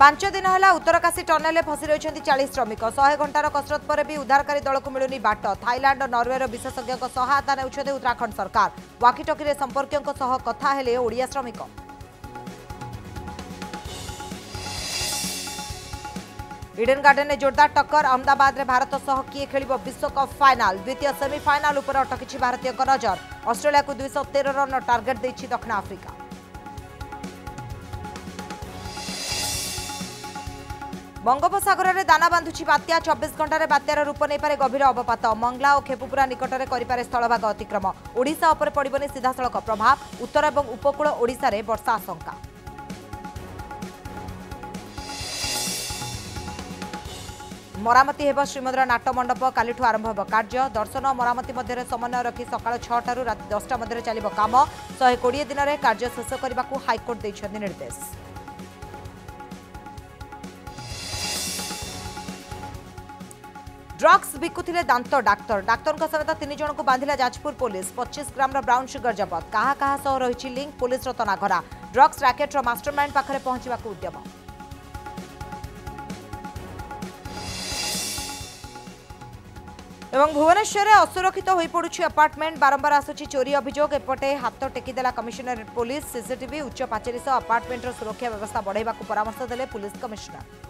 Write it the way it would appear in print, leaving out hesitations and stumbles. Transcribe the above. पांच दिन है उत्तरकाशी टनेल फसी रही 40 श्रमिक 100 घंटार कसरत पर भी उद्धारकारी दल को मिलूनी बाट। थाईलैंड और नॉर्वेर विशेषज्ञ सहायता ने उत्तराखंड सरकार वाकीटकी संपर्कियों कथा हेले ओडिया श्रमिक। इडेन गार्डन में जोरदार टक्कर अहमदाबाद में भारत सह किए खेल विश्वकप फाइनाल द्वितीय सेमिफाइनाल उपर अटकी भारतीय नजर ऑस्ट्रेलिया को 213 रन टार्गेट देछि दक्षिण आफ्रिका। बंगोपसागर में दाना बांधुछि बात्या 24 घंटे बात्यार रूप नहीं पारे गभीर अवपात मंगला और खेपुपुरा निकटने करें स्थलभाग अतिक्रम ओडिशा उपर पड़बनी सीधासलख प्रभाव उत्तर और उपकूल ओडिशा रे वर्षा आशंका। मरामती हेब श्रीमंदिर नाटमंडप कालिठू आरंभ हो कार्य दर्शन और मरामती मध्य समन्वय रखी सका 6 रात 10टा मध्य चल कम 120 दिन में कार्य शेष करने को हाइकोर्ट देइछन्ति निर्देश। ड्रग्स बिकुथिले दांत डाक्तर डाक्तर समेत 3 जन को बांधिला Jajpur police 25 gram brown sugar जबत क्या सह रही लिंक पुलिस तनाघरा ड्रग्स रैकेट्र मास्टरमाइंड पाखरे पहुंचा उद्यम। एवं भुवनेश्वर में असुरक्षित हो पड़ुछि अपार्टमेंट बारंबार आसुछि चोरी अभियोग एपटे हाथ टेकीदेला कमिशनरेट पुलिस सीसीटीवी उच्च पाचेरी सह अपार्टमेंटर सुरक्षा व्यवस्था बढ़ाइबाकु परामर्श देले पुलिस कमिशनर।